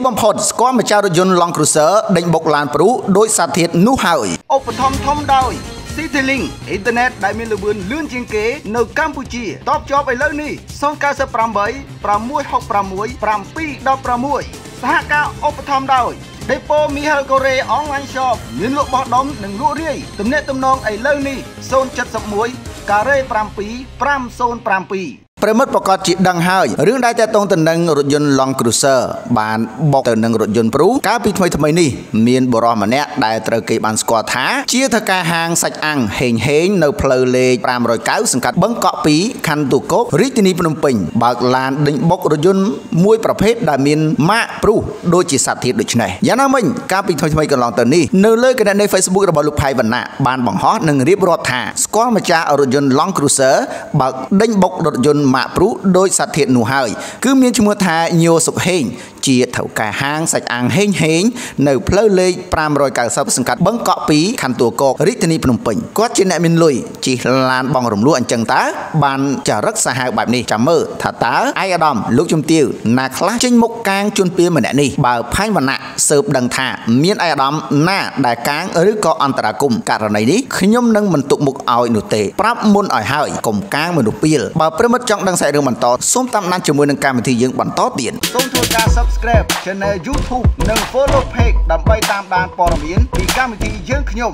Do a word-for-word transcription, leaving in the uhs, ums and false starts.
ទីបំផុតស្គាល់ម្ចាស់រថយន្តឡង់គ្រូស័រដេញបុកឡានព្រុសដោយសារធាតុនោះហើយឧបត្ថម្ភធំដោយ Citylink Internet ដែលមានលឿនលឿនជាងគេនៅកម្ពុជាតបជាប់ឥឡូវនេះ Depo Mihal Kore Online Shop មានលក់បោះដុំនិងលក់រាយទំនាក់ទំនងឥឡូវនេះ ប្រមិតប្រកាសជាដឹងហើយរឿងដែលតេតងទៅនឹងរថយន្ត Long Cruiser បានបុកទៅនឹងរថយន្តព្រុសកាលពីថ្មីថ្មីនេះមានបរិមម្នាក់ដែលត្រូវគេបានស្គាល់ថាជាថកាហាងសាច់អាំងហេងហេងនៅផ្លូវលេខ five oh nine សង្កាត់បឹងកក់ពីខណ្ឌទូករាជធានីភ្នំពេញបើកឡានដេញបុករថយន្តមួយប្រភេទដែលមានម៉ាកព្រុសដូចជាសត្វធាតុដូចនេះយ៉ាងណាមិញកាលពីថ្មីថ្មីកន្លងទៅនេះនៅលើកណ្ដាលនៃ Facebook របស់ លោក ផៃ វណ្ណៈបានបង្ហោះនិងរៀបរាប់ថាស្គាល់ម្ចាស់រថយន្ត Long Cruiser បើកដេញបុករថយន្ត ម៉ាក់ព្រុសដោយសត្វធាតុនោះហើយគឺមានឈ្មោះថាញោសុខហេងជាថៅកាហាងសាច់អាំងហេងហេងនៅផ្លូវលេខ បងរំលោះអញ្ចឹងតើបានចារឹកសាហាវបែបនេះចាំមើលថាតើអាយអាដាមលោកជំទាវណាខ្លះចេញមុខកາງជន់ពៀលម្នាក់នេះបើផាញ់វណ្ណៈស៊ើបដឹងថាមានអាយអាដាមណាដែលកາງឬក៏អន្តរាគមន៍ករណីនេះខ្ញុំនឹងបន្ទុកមុខឲ្យនោះទេប្រាប់មុនឲ្យហើយកុំកາງមនុស្សពៀលបើប្រិមិត្តចង់ដឹងសាច់រឿងបន្តសូមតាមដានជាមួយនឹងកម្មវិធីយើងបន្តទៀត សូមធ្វើការ Subscribe Channel YouTube និង Follow Page ដើម្បីតាមដានព័ត៌មានពីកម្មវិធីយើងខ្ញុំ